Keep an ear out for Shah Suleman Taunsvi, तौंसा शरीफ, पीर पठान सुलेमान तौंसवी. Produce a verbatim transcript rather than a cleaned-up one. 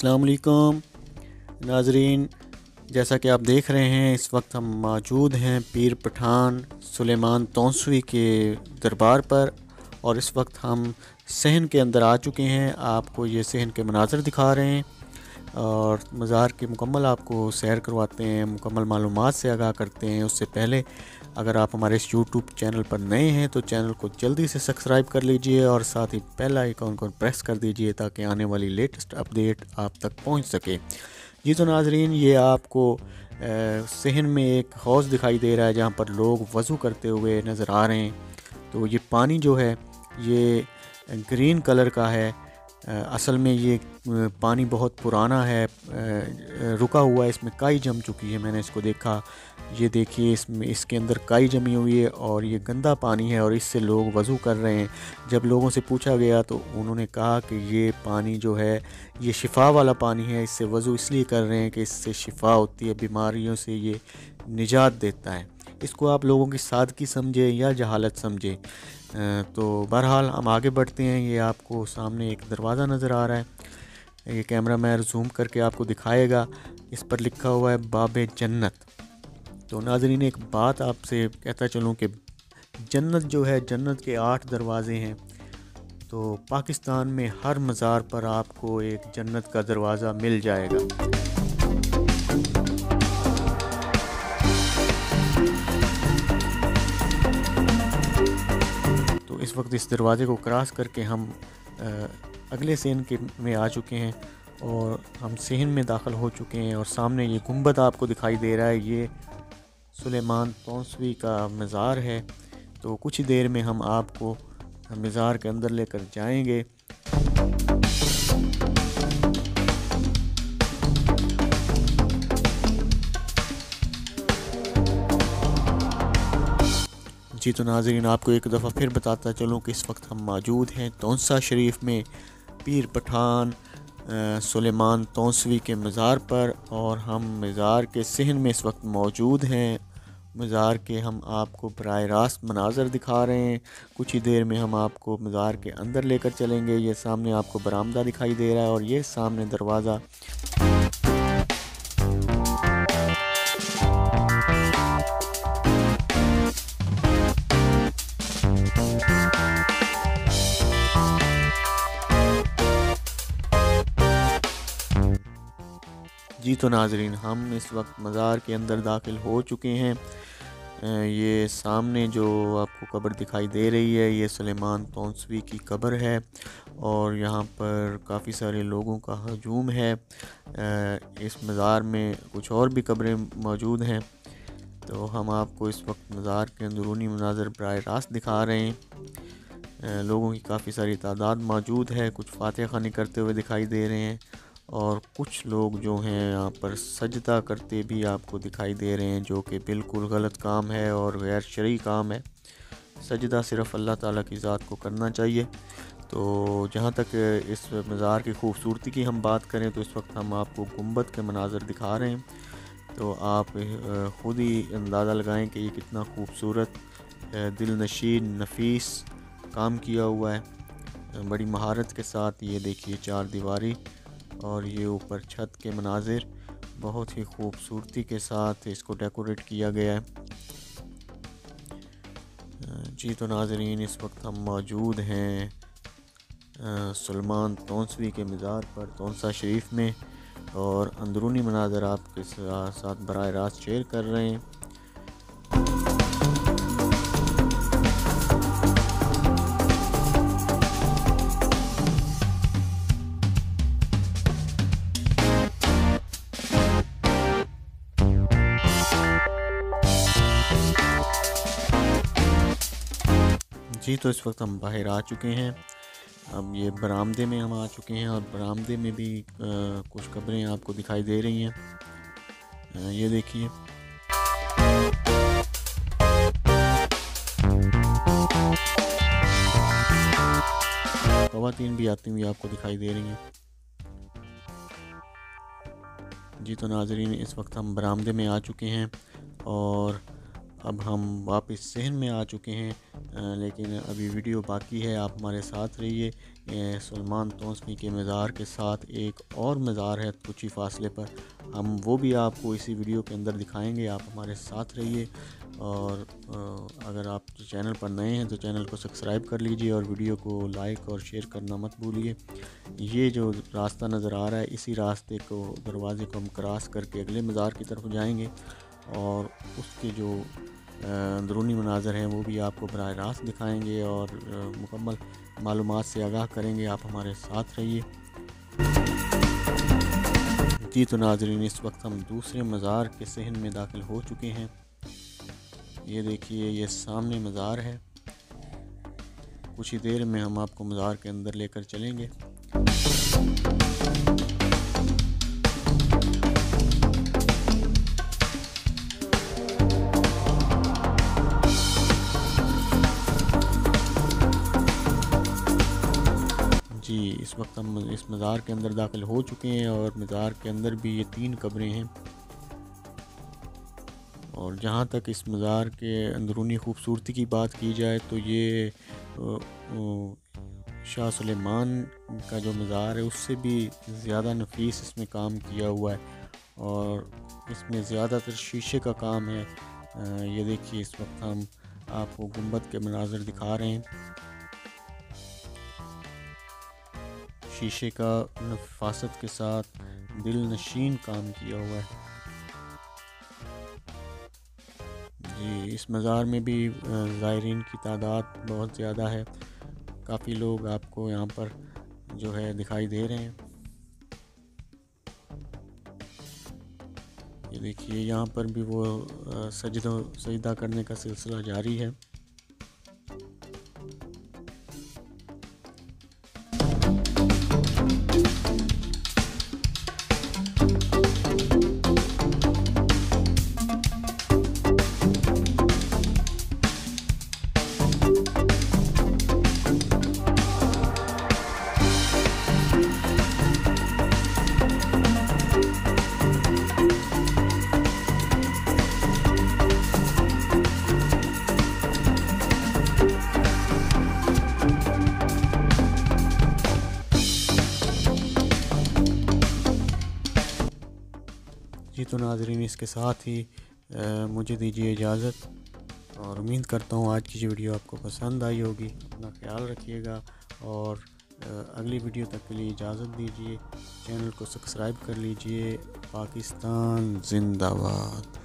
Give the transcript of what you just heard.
अस्सलाम वालेकुम नाजरीन, जैसा कि आप देख रहे हैं इस वक्त हम मौजूद हैं पीर पठान सुलेमान तौंसवी के दरबार पर और इस वक्त हम सहन के अंदर आ चुके हैं। आपको ये सहन के मनाज़र दिखा रहे हैं और मज़ार की मुकम्मल आपको सैर करवाते हैं, मुकम्मल मालूमात से आगाह करते हैं। उससे पहले अगर आप हमारे इस यूट्यूब चैनल पर नए हैं तो चैनल को जल्दी से सब्सक्राइब कर लीजिए और साथ ही बेल आइकॉन को प्रेस कर दीजिए ताकि आने वाली लेटेस्ट अपडेट आप तक पहुंच सके। जी तो नाजरीन, ये आपको सहन में एक हौज़ दिखाई दे रहा है जहाँ पर लोग वज़ू करते हुए नज़र आ रहे हैं। तो ये पानी जो है ये ग्रीन कलर का है। असल में ये पानी बहुत पुराना है, रुका हुआ है, इसमें काई जम चुकी है। मैंने इसको देखा, ये देखिए इसमें इसके अंदर काई जमी हुई है और ये गंदा पानी है और इससे लोग वज़ू कर रहे हैं। जब लोगों से पूछा गया तो उन्होंने कहा कि ये पानी जो है ये शिफा वाला पानी है, इससे वज़ू इसलिए कर रहे हैं कि इससे शिफा होती है, बीमारियों से ये निजात देता है। इसको आप लोगों की सादगी समझे या जहालत समझे। तो बहरहाल हम आगे बढ़ते हैं। ये आपको सामने एक दरवाज़ा नज़र आ रहा है, ये कैमरा मैन जूम करके आपको दिखाएगा। इस पर लिखा हुआ है बाबे जन्नत। तो नाजरीन एक बात आपसे कहता चलूँ कि जन्नत जो है, जन्नत के आठ दरवाज़े हैं। तो पाकिस्तान में हर मज़ार पर आपको एक जन्नत का दरवाज़ा मिल जाएगा। इस वक्त इस दरवाज़े को क्रॉस करके हम अगले सेहन के में आ चुके हैं और हम सेहन में दाखिल हो चुके हैं और सामने ये गुंबद आपको दिखाई दे रहा है, ये सुलेमान तौंसवी का मज़ार है। तो कुछ ही देर में हम आपको मज़ार के अंदर लेकर जाएंगे। जी तो नाजरीन आपको एक दफ़ा फिर बताता चलूँ कि इस वक्त हम मौजूद हैं तौंसा शरीफ में पीर पठान सुलेमान तौंसवी के मज़ार पर और हम मज़ार के सहन में इस वक्त मौजूद हैं। मज़ार के हम आपको बराह रास्त मनाजर दिखा रहे हैं। कुछ ही देर में हम आपको मज़ार के अंदर लेकर चलेंगे। ये सामने आपको बरामदा दिखाई दे रहा है और ये सामने दरवाज़ा। जी तो नाजरीन हम इस वक्त मज़ार के अंदर दाखिल हो चुके हैं। ये सामने जो आपको कब्र दिखाई दे रही है ये सुलेमान तौंसवी की कब्र है और यहाँ पर काफ़ी सारे लोगों का हजूम है। इस मज़ार में कुछ और भी कब्रें मौजूद हैं। तो हम आपको इस वक्त मज़ार के अंदरूनी मनाज़र बराह रास्त दिखा रहे हैं। लोगों की काफ़ी सारी तादाद मौजूद है, कुछ फातिहा खानी करते हुए दिखाई दे रहे हैं और कुछ लोग जो हैं यहाँ पर सजदा करते भी आपको दिखाई दे रहे हैं, जो कि बिल्कुल गलत काम है और गैर शरई काम है। सजदा सिर्फ़ अल्लाह ताला की ज़ात को करना चाहिए। तो जहाँ तक इस मज़ार की खूबसूरती की हम बात करें तो इस वक्त हम आपको गुंबद के मनाज़र दिखा रहे हैं। तो आप ख़ुद ही अंदाज़ा लगाएं कि ये कितना खूबसूरत दिलनशी नफीस काम किया हुआ है, बड़ी महारत के साथ। ये देखिए चार दीवारी और ये ऊपर छत के मनाजिर बहुत ही खूबसूरती के साथ इसको डेकोरेट किया गया है। जी तो नाजरीन इस वक्त हम मौजूद हैं सुलेमान तौंसवी के मज़ार पर तौंसा शरीफ में और अंदरूनी मनाजर आपके साथ बराह रास्त शेयर कर रहे हैं। जी तो इस वक्त हम बाहर आ चुके हैं। अब ये बरामदे में हम आ चुके हैं और बरामदे में भी आ, कुछ कब्रें आपको दिखाई दे रही हैं। आ, ये देखिए खवातीन भी आती हुई आपको दिखाई दे रही हैं। जी तो नाजरीन इस वक्त हम बरामदे में आ चुके हैं और अब हम वापस सहन में आ चुके हैं। आ, लेकिन अभी वीडियो बाकी है, आप हमारे साथ रहिए। सुलेमान तौंसवी के मज़ार के साथ एक और मज़ार है कुछ ही फासले पर, हम वो भी आपको इसी वीडियो के अंदर दिखाएंगे। आप हमारे साथ रहिए और अगर आप चैनल पर नए हैं तो चैनल को सब्सक्राइब कर लीजिए और वीडियो को लाइक और शेयर करना मत भूलिए। ये जो रास्ता नज़र आ रहा है, इसी रास्ते को दरवाज़े को हम क्रॉस करके अगले मज़ार की तरफ जाएंगे और उसके जो अंदरूनी मनाज़र हैं वो भी आपको बराह रास्त दिखाएंगे और मुकम्मल मालूमात से आगाह करेंगे। आप हमारे साथ रहिए। जी तो नाज़रीन, इस वक्त हम दूसरे मज़ार के सहन में दाखिल हो चुके हैं। ये देखिए, ये सामने मज़ार है। कुछ ही देर में हम आपको मज़ार के अंदर लेकर चलेंगे। जी, इस वक्त हम इस मज़ार के अंदर दाखिल हो चुके हैं और मज़ार के अंदर भी ये तीन कब्रें हैं। और जहाँ तक इस मज़ार के अंदरूनी ख़ूबसूरती की बात की जाए तो ये शाह सुलेमान का जो मज़ार है उससे भी ज़्यादा नफीस इसमें काम किया हुआ है और इसमें ज़्यादातर शीशे का काम है। ये देखिए, इस वक्त हम आपको गुंबद के मनाज़र दिखा रहे हैं। शीशे का नफासत के साथ दिल नशीन काम किया हुआ है। जी, इस मज़ार में भी ज़ायरीन की तादाद बहुत ज़्यादा है। काफ़ी लोग आपको यहाँ पर जो है दिखाई दे रहे हैं। ये देखिए, यहाँ पर भी वो सजदा सजदा करने का सिलसिला जारी है। तो नाज़रीन, इसके साथ ही आ, मुझे दीजिए इजाज़त और उम्मीद करता हूँ आज की जो वीडियो आपको पसंद आई होगी। अपना ख्याल रखिएगा और आ, अगली वीडियो तक के लिए इजाज़त दीजिए। चैनल को सब्सक्राइब कर लीजिए। पाकिस्तान जिंदाबाद।